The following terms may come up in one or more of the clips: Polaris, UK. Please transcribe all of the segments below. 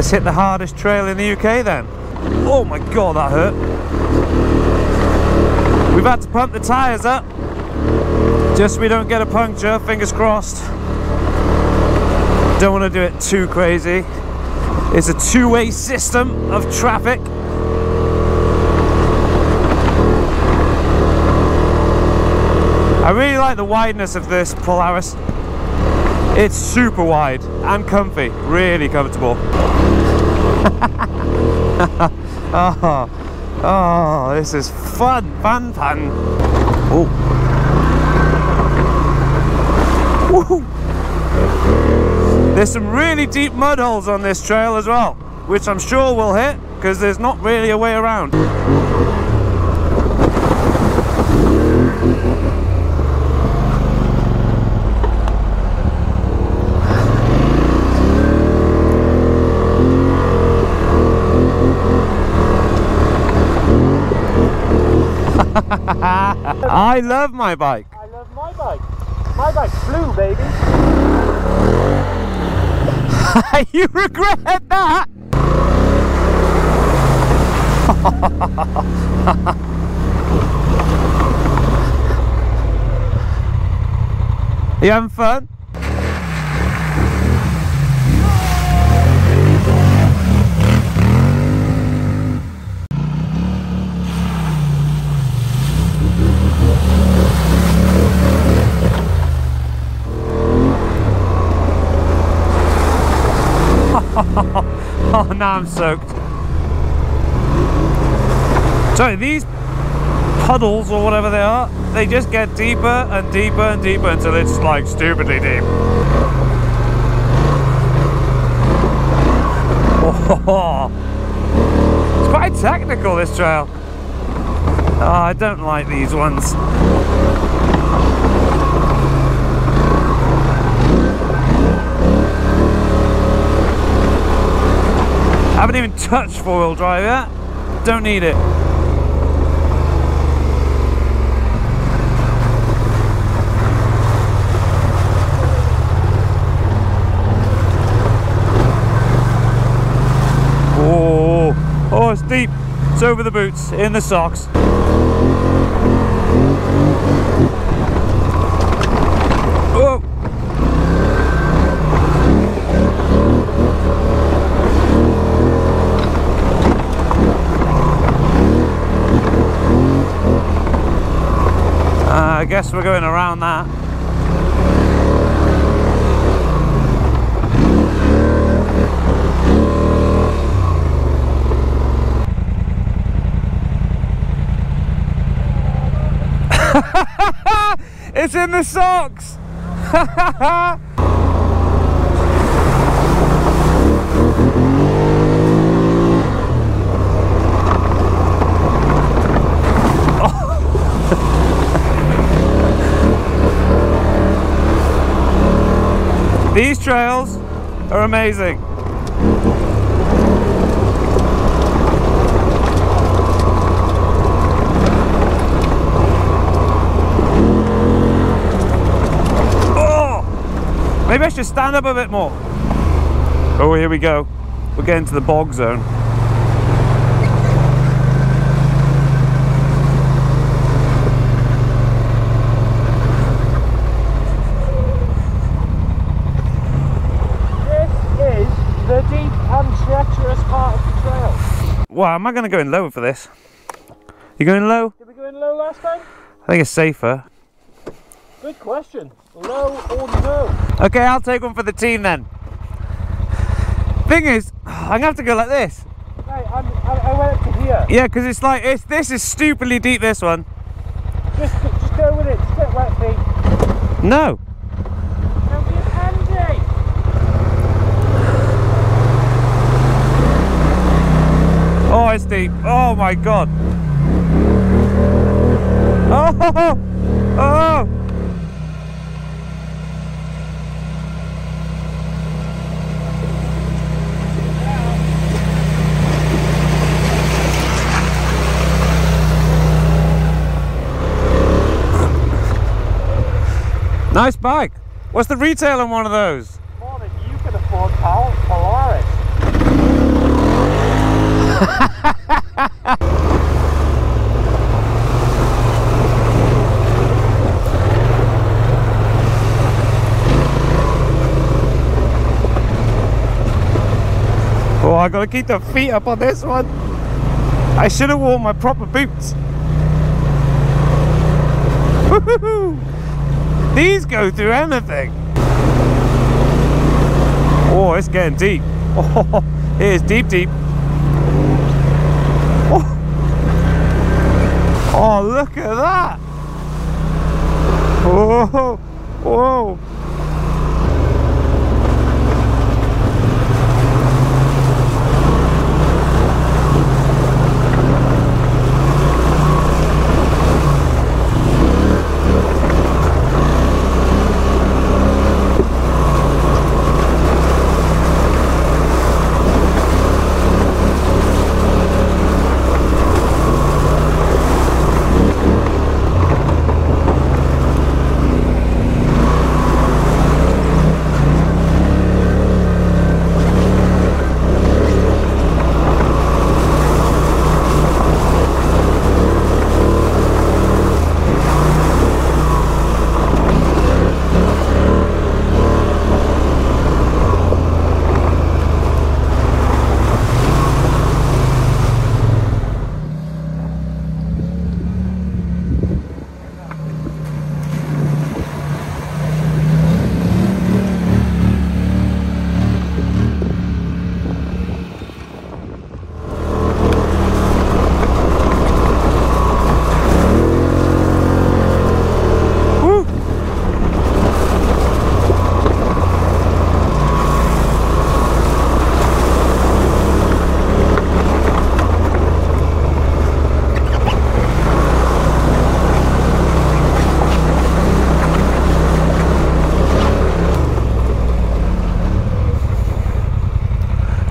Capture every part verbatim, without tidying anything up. Let's hit the hardest trail in the U K then. Oh my god, that hurt. We've had to pump the tyres up, just so we don't get a puncture, fingers crossed. Don't want to do it too crazy. It's a two-way system of traffic. I really like the wideness of this Polaris. It's super wide and comfy, really comfortable. oh, oh, this is fun, fun, fun. Oh. There's some really deep mud holes on this trail as well, which I'm sure we'll hit because there's not really a way around. I love my bike. I love my bike. My bike's blue, baby. You regret that? You having fun? Oh, now I'm soaked. So these puddles or whatever they are, they just get deeper and deeper and deeper until it's like stupidly deep. Oh, it's quite technical, this trail. Oh, I don't like these ones. I haven't even touched four-wheel drive yet. Don't need it. Oh, oh, it's deep. It's over the boots, in the socks. Oh. I guess we're going around that. It's in the socks! These trails are amazing. Oh, maybe I should stand up a bit more. Oh, here we go. We're getting to the bog zone. Wow, am I going to go in low for this? You going low? Did we go in low last time? I think it's safer. Good question. Low or no? Okay, I'll take one for the team then. Thing is, I'm going to have to go like this. Right, I'm, I, I went up to here. Yeah, because it's like, it's, this is stupidly deep, this one. Just, just go with it. Just get wet feet. No. Oh, it's deep. Oh my god. Oh, oh, oh. Nice bike. What's the retail on one of those? More than you can afford, pal. Polaris. Oh, I gotta keep the feet up on this one. I should have worn my proper boots. Woohoo! These go through anything. Oh, it's getting deep. Oh, it is deep, deep. Oh, oh look at that. Whoa, whoa.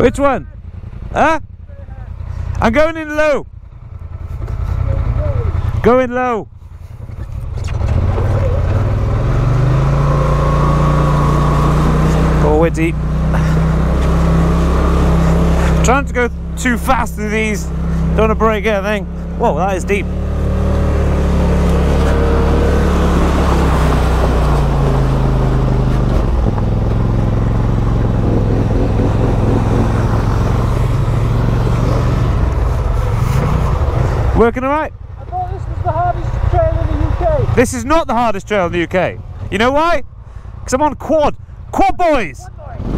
Which one? Huh? I'm going in low. Going low. Oh, we're deep. I'm trying to go too fast through these. Don't want to break anything. Whoa, that is deep. Working alright? I thought this was the hardest trail in the U K. This is not the hardest trail in the U K. You know why? Because I'm on quad. Quad boys! Quad boys.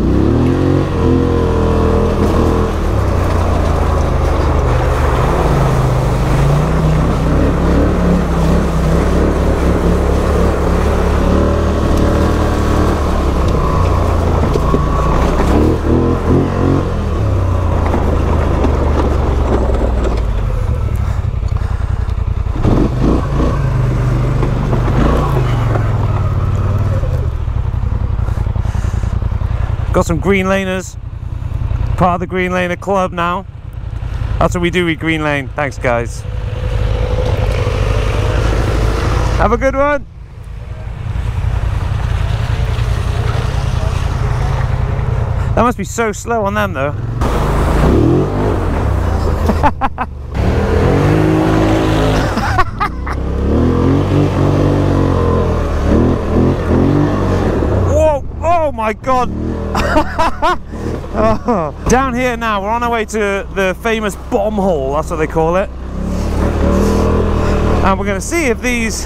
Got some green laners, part of the Green Laner Club now. That's what we do with Green Lane. Thanks, guys. Have a good one. That must be so slow on them, though. Whoa, oh my God. Oh. Down here now, we're on our way to the famous bomb hole, that's what they call it. And we're going to see if these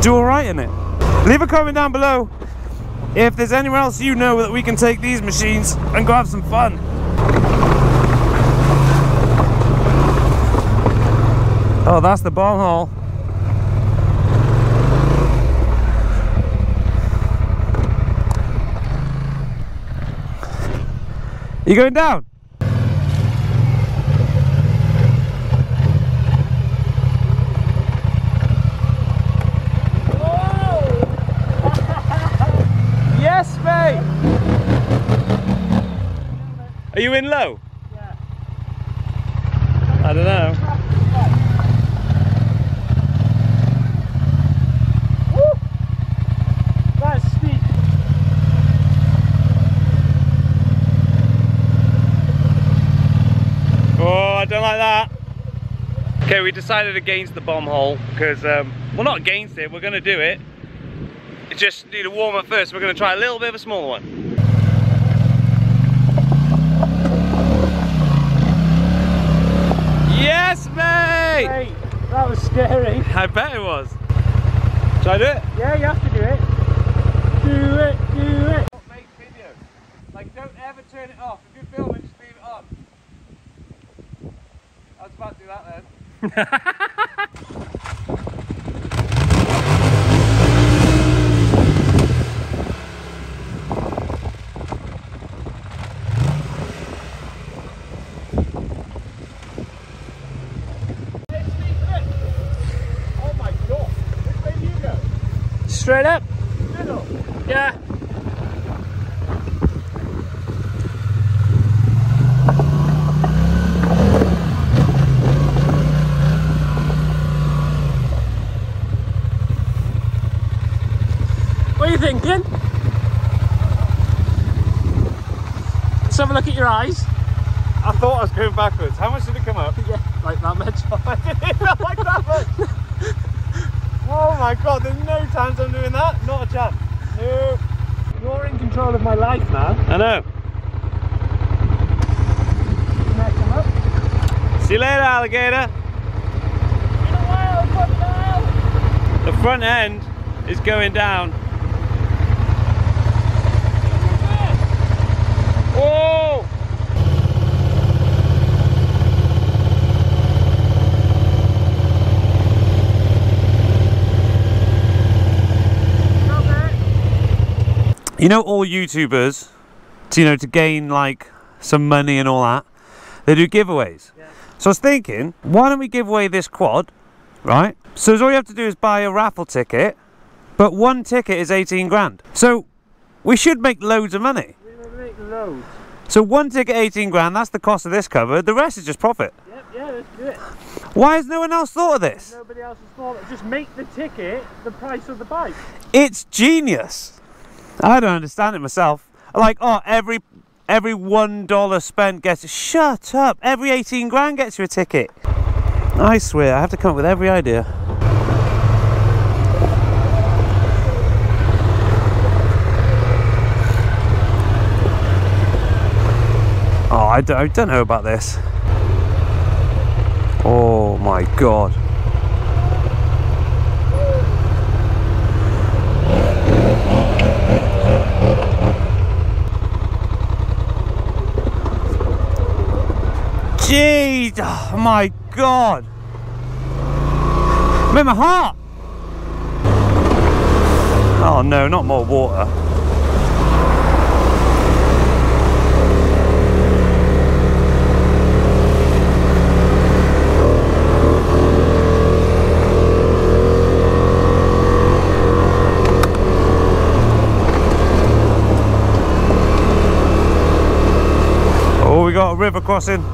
do alright in it. Leave a comment down below if there's anywhere else you know that we can take these machines and go have some fun. Oh, that's the bomb hole. You going down? Yes, mate! Are you in low? Yeah. I don't know. Oh! don't like that. Okay, we decided against the bomb hole because, um, well, not against it, we're going to do it. It just need a warm up first. We're going to try a little bit of a smaller one. Yes, mate! Mate, that was scary. I bet it was. Shall I do it? Yeah, you have to do it. Do it, do it. Don't make video. Like, don't ever turn it off. If you film it, just leave it on. I was about to do that then. Straight up. Middle. Yeah. What are you thinking? Let's have a look at your eyes. I thought I was going backwards. How much did it come up? Yeah, like that much. I didn't know like that much. Oh my god, there's no chance I'm doing that. Not a chance. No. You're in control of my life now. I know. Can I come up? See you later, alligator. In a while, come now. The front end is going down. Whoa! You know, all YouTubers, to, you know, to gain like some money and all that, they do giveaways. Yeah. So I was thinking, why don't we give away this quad, right? So all you have to do is buy a raffle ticket, but one ticket is eighteen grand. So we should make loads of money. We would make loads. So one ticket, eighteen grand, that's the cost of this cover. The rest is just profit. Yep, yeah, let's do it. Why has no one else thought of this? Nobody else has thought of it. Just make the ticket the price of the bike. It's genius. I don't understand it myself. Like, oh, every every one dollar spent gets it. Shut up. Every eighteen grand gets you a ticket. I swear, I have to come up with every idea. Oh, I don't, I don't know about this. Oh my god. Jeez, oh my god. I'm in my heart. Oh no, not more water. Oh, we got a river crossing.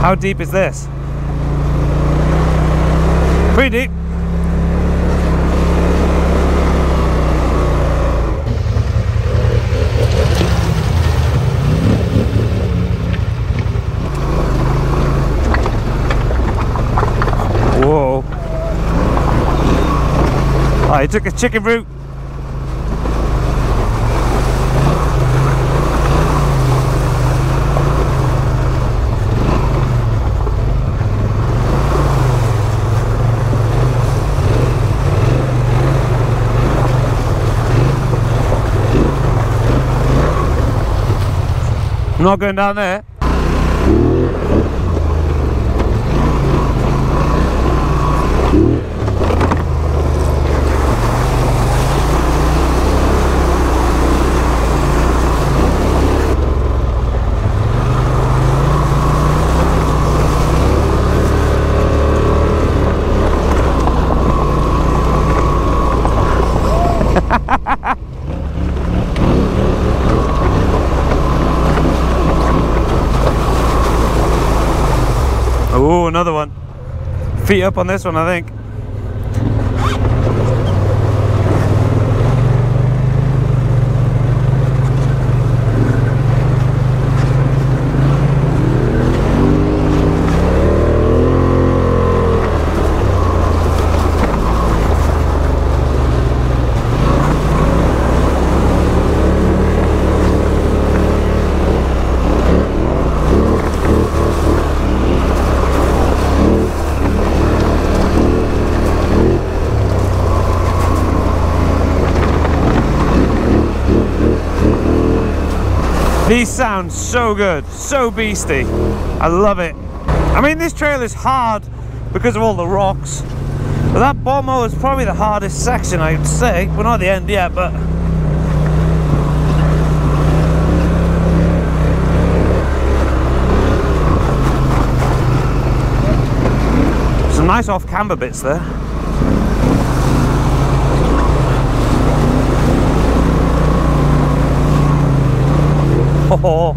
How deep is this? Pretty deep. Whoa. I took a chicken route. I'm not going down there. Another one. Feet up on this one, I think. These sound so good, so beasty. I love it. I mean, this trail is hard because of all the rocks. But that Bommo is probably the hardest section, I'd say. We're not at the end yet, but... some nice off-camber bits there. Oh.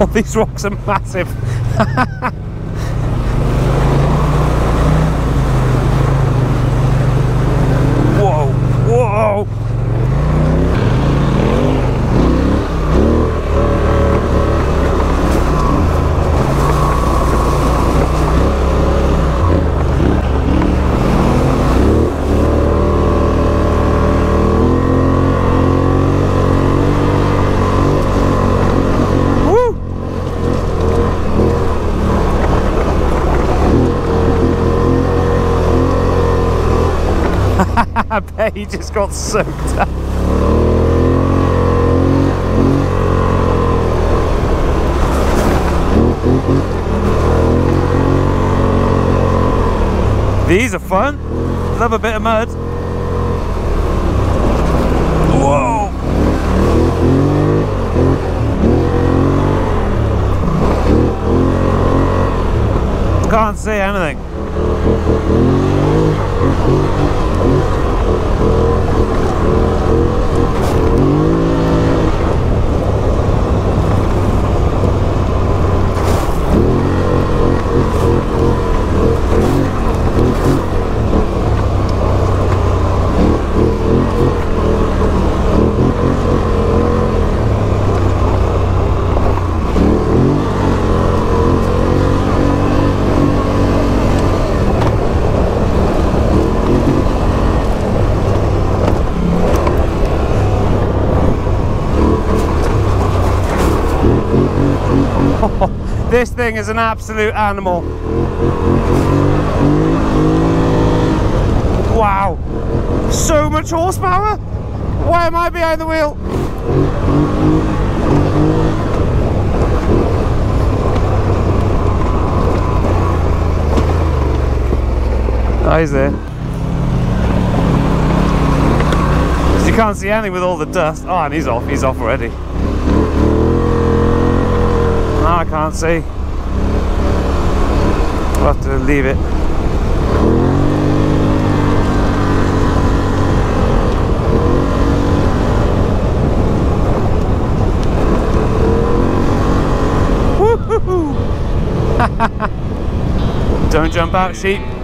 Oh, these rocks are massive. Whoa, whoa. I bet he just got soaked up. These are fun. Love a bit of mud. Whoa! Can't see anything. This thing is an absolute animal. Wow, so much horsepower. Why am I behind the wheel? Oh, he's there. You can't see anything with all the dust. Oh, and he's off, he's off already. No, I can't see. We'll have to leave it. Woo-hoo-hoo. Don't jump out, sheep.